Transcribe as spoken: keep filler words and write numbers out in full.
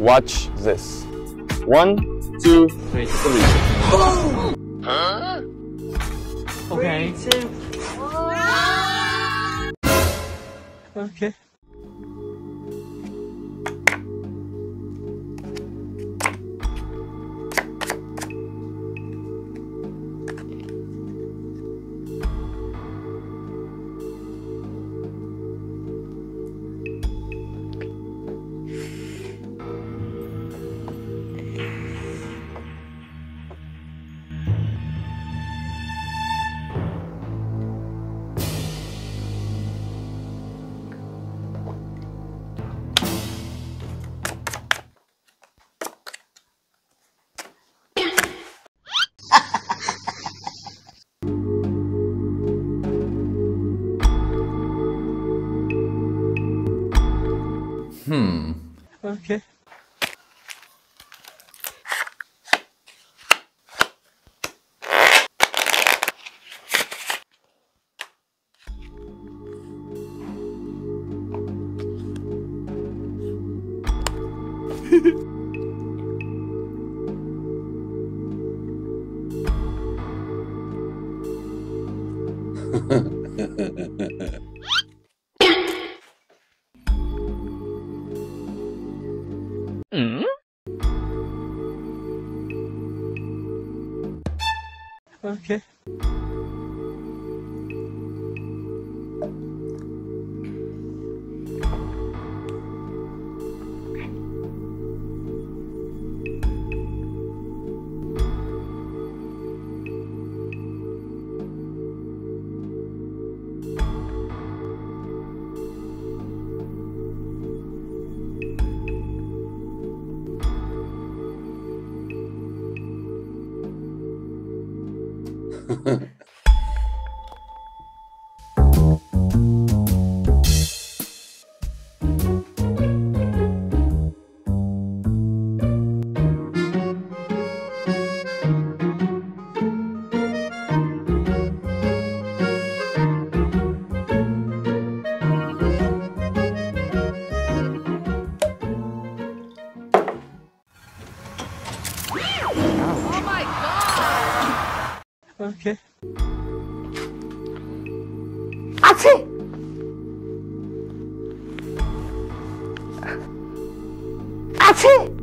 Watch this. One, two, three, three. Oh. Huh? Okay. Three, two. Ah! Okay. Hmm. Okay. Mm? Okay. Okay. Achoo! Achoo!